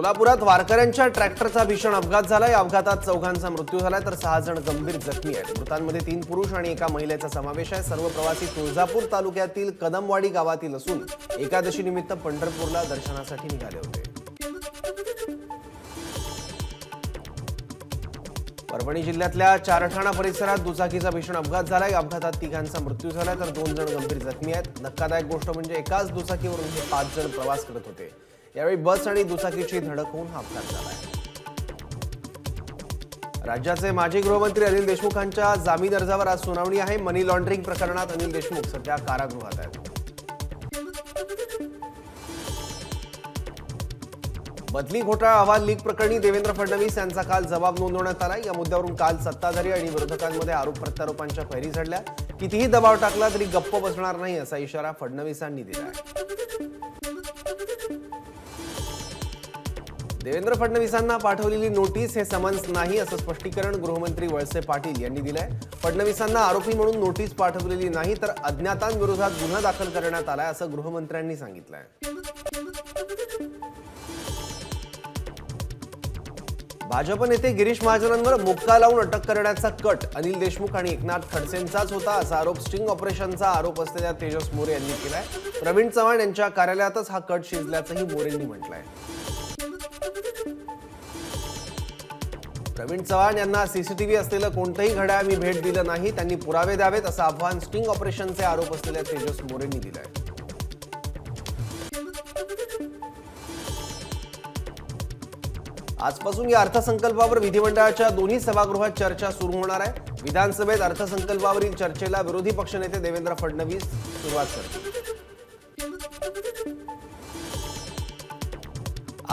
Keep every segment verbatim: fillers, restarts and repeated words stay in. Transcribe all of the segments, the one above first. सोलापुरात वारकऱ्यांच्या ट्रॅक्टरचा भीषण अपघात झाला। या अपघातात चौघांचा मृत्यू झाला तर सहा जण गंभीर जखमी आहेत। मृतांमध्ये तीन पुरुष आणि एका महिलेचा समावेश आहे। सर्व प्रवासी तुळजापूर तालुक्यातील कदमवाडी गावातील असून एकादशी निमित्त पंढरपूरला दर्शनासाठी निघाले होते। परभणी जिल्ह्यातल्या चारठाणा परिसरात दुचाकीचा भीषण अपघात झाला। या अपघातात तिघांचा मृत्यू झाला तर दोन जण गंभीर जखमी आहेत। धक्कादायक गोष्ट म्हणजे एकाच दुचाकीवरून हे पाच जण प्रवास करत होते। यावेळी बस आणि दुचाकीची धडक होऊन हा अपघात झाला। राज्याचे माजी गृहमंत्री अनिल देशमुखांच्या जामीन अर्जावर आज सुनावणी आहे। मनी लॉन्ड्रिंग प्रकरणात अनिल देशमुख सध्या कारागृहात आहेत। बदली घोटाळा अहवाल लीक प्रकरणी देवेंद्र फडणवीस यांचा काल जबाब नोंदवण्यात आला। या मुद्द्यावरून काल सत्ताधारी आणि विरोधकांमध्ये आरोप प्रत्यारोपांच्या फैरी झडल्या। कितीही दबाव टाकला तरी गप्प बसणार नाही असा इशारा फडणवीसांनी दिला आहे। देवेंद्र फडणवीसांना पाठवलेली नोटीस हे समन्स नाही असं स्पष्टीकरण गृहमंत्री वळसे पाटील यांनी दिलंय। फडणवीसांना आरोपी म्हणून नोटीस पाठवलेली नाही तर अज्ञातांविरोधात गुन्हा दाखल करण्यात आलाय असं गृहमंत्र्यांनी सांगितलंय। भाजप नेते गिरीश महाजनांवर मुक्का लावून अटक करण्याचा कट अनिल देशमुख आणि एकनाथ खडसेंचाच होता असा आरोप स्टिंग ऑपरेशनचा आरोप असलेल्या तेजस मोरे यांनी केलाय। प्रवीण चव्हाण यांच्या कार्यालयातच हा कट शिजल्याचंही मोरेंनी म्हटलंय। प्रवीण चव्हाण यांना सीसीटीव्ही असलेलं कोणतंही घड्याळ मी भेट दिलं नाही, त्यांनी पुरावे द्यावेत असं आव्हान स्टिंग ऑपरेशनचे आरोप असलेल्या तेजस मोरेंनी दिलंय। आजपासून या अर्थसंकल्पावर विधिमंडळाच्या दोन्ही सभागृहात चर्चा सुरू होणार आहे। विधानसभेत अर्थसंकल्पावरील चर्चेला विरोधी पक्षनेते देवेंद्र फडणवीस सुरुवात करतील।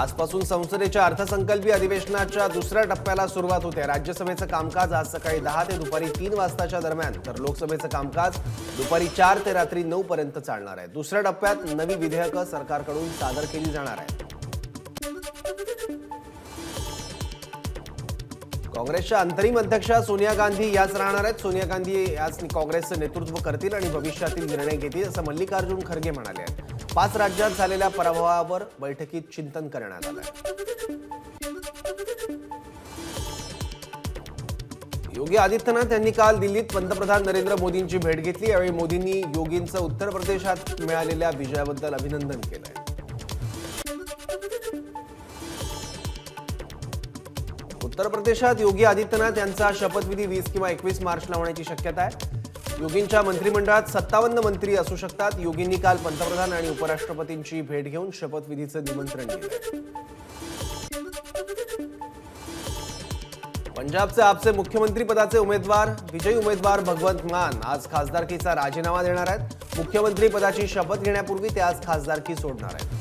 आजपासून संसदेच्या अर्थसंकल्पीय अधिवेशनाच्या दुसऱ्या टप्प्याला सुरुवात होते। राज्यसभेचं कामकाज आज सकाळी दहा ते दुपारी तीन वाजताच्या दरम्यान तर लोकसभेचं कामकाज दुपारी चार ते रात्री नऊ पर्यंत चालणार आहे। दुसऱ्या टप्प्यात नवी विधेयकं सरकारकडून सादर केली जाणार आहेत। काँग्रेसच्या अंतरिम अध्यक्षा सोनिया गांधी याच राहणार आहेत। सोनिया गांधी याच काँग्रेसचं नेतृत्व करतील आणि भविष्यातील निर्णय घेतील असं मल्लिकार्जुन खरगे म्हणाले आहेत। पाच राज्यात झालेल्या पराभवावर बैठकीत चिंतन करण्यात आलं। योगी आदित्यनाथ यांनी काल दिल्लीत पंतप्रधान नरेंद्र मोदींची भेट घेतली। यावेळी मोदींनी योगींचं उत्तर प्रदेशात मिळालेल्या विजयाबद्दल अभिनंदन केलंय। उत्तर प्रदेशात योगी आदित्यनाथ यांचा शपथविधी वीस किंवा एकवीस मार्चला होण्याची शक्यता आहे। योगींच्या मंत्रिमंडळात सत्तावन्न मंत्री असू शकतात। योगींनी काल पंतप्रधान आणि उपराष्ट्रपतींची भेट घेऊन शपथविधीचं निमंत्रण दिलं। पंजाबचे आपचे मुख्यमंत्री पदाचे उमेदवार विजयी उमेदवार भगवंत मान आज खासदारकीचा राजीनामा देणार आहेत। मुख्यमंत्री पदाची शपथ घेण्यापूर्वी ते आज खासदारकी सोडणार आहेत।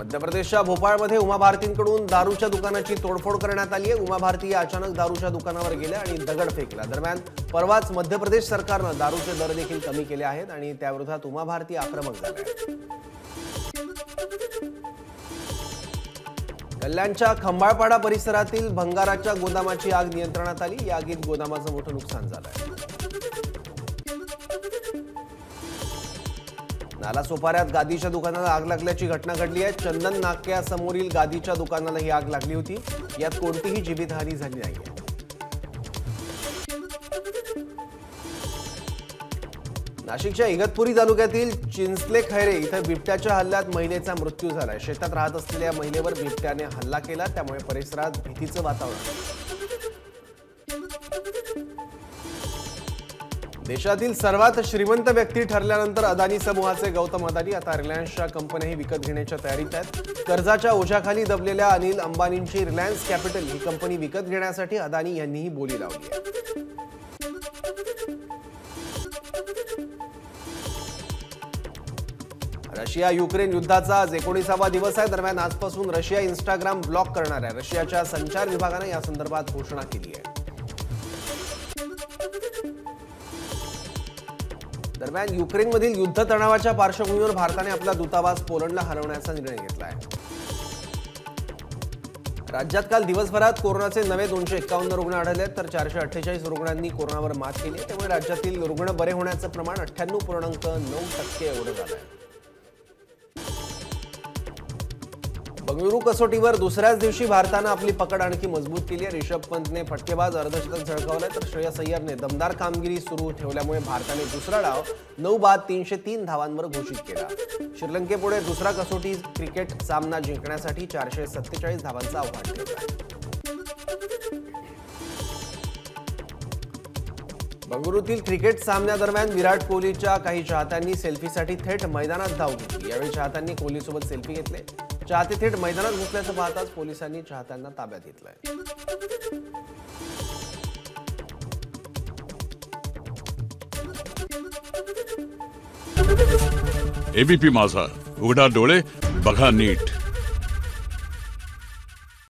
मध्य प्रदेशच्या भोपाळमध्ये उमा भारतींकडून दारूच्या दुकानाची तोडफोड करण्यात आली आहे। उमा भारती या अचानक दारूच्या दुकानावर गेल्या आणि दगड फेकला। दरम्यान परवाच मध्य प्रदेश सरकारनं दारूचे दर देखील कमी केले आहेत आणि त्याविरोधात उमा भारती आक्रमक झाली आहे। कल्याणच्या खंबाळपाडा परिसरातील भंगाराच्या गोदामाची आग नियंत्रणात आली। या आगीत गोदामाचं मोठं नुकसान झालं आहे। नालासोपाऱ्यात गादीच्या दुकानाला आग लागल्याची घटना घडली आहे। चंदन नाक्यासमोरील गादीच्या दुकानाला ही आग लागली होती। यात कोणतीही जीवितहानी झाली नाही आहे। नाशिकच्या इगतपुरी तालुक्यातील चिंचले खैरे इथं बिबट्याच्या हल्ल्यात महिलेचा मृत्यू झाला आहे। शेतात राहत असलेल्या महिलेवर बिबट्याने हल्ला केला त्यामुळे परिसरात भीतीचं वातावरण आहे। देशातील सर्वात श्रीमंत व्यक्ती ठरल्यानंतर अदानी समूहाचे गौतम अदानी आता रिलायन्सच्या कंपन्याही विकत घेण्याच्या तयारीत आहेत। कर्जाच्या ओझ्याखाली दबलेल्या अनिल अंबानींची रिलायन्स कॅपिटल ही कंपनी विकत घेण्यासाठी अदानी यांनीही बोली लावली आहे। रशिया युक्रेन युद्धाचा आज एकोणीसावा दिवस आहे। दरम्यान आजपासून रशिया इंस्टाग्राम ब्लॉक करणार आहे। रशियाच्या संचार विभागानं या संदर्भात घोषणा केली आहे। दरम्यान युक्रेनमधील युद्ध तणावाच्या पार्श्वभूमीवर भारताने आपला दूतावास पोलंडला हलवण्याचा निर्णय घेतला आहे। राज्यात काल दिवसभरात कोरोनाचे नवे दोनशे एक्कावन्न रुग्ण आढळले तर चारशे अठ्ठेचाळीस रुग्णांनी कोरोनावर मात केली। त्यामुळे राज्यातील रुग्ण बरे होण्याचं प्रमाण अठ्ठ्याण्णव पूर्णांक नऊ टक्के एवढं झालं आहे। बंगळुरू कसोटीवर दुसऱ्याच दिवशी भारतानं आपली पकड आणखी मजबूत केली आहे। रिषभ पंतने फटकेबाज अर्धशतक झळकावलं तर श्रेया अय्यरने दमदार कामगिरी सुरू ठेवल्यामुळे भारताने दुसरा डाव नऊ बाद तीनशे तीन धावांवर घोषित केला। श्रीलंकेपुढे दुसरा कसोटी क्रिकेट सामना जिंकण्यासाठी चारशे सत्तेचाळीस धावांचा आव्हान ठेवलं। बंगळुरूतील क्रिकेट सामन्यादरम्यान विराट कोहलीच्या काही चाहत्यांनी सेल्फीसाठी थेट मैदानात धाव घेतली। यावेळी चाहत्यांनी कोहलीसोबत सेल्फी घेतले। चाहते थेट मैदानात घुसल्याचं पाहताच पोलिसांनी चाहत्यांना ताब्यात घेतलंय। एबीपी माझा उघडा डोळे बघा नीट।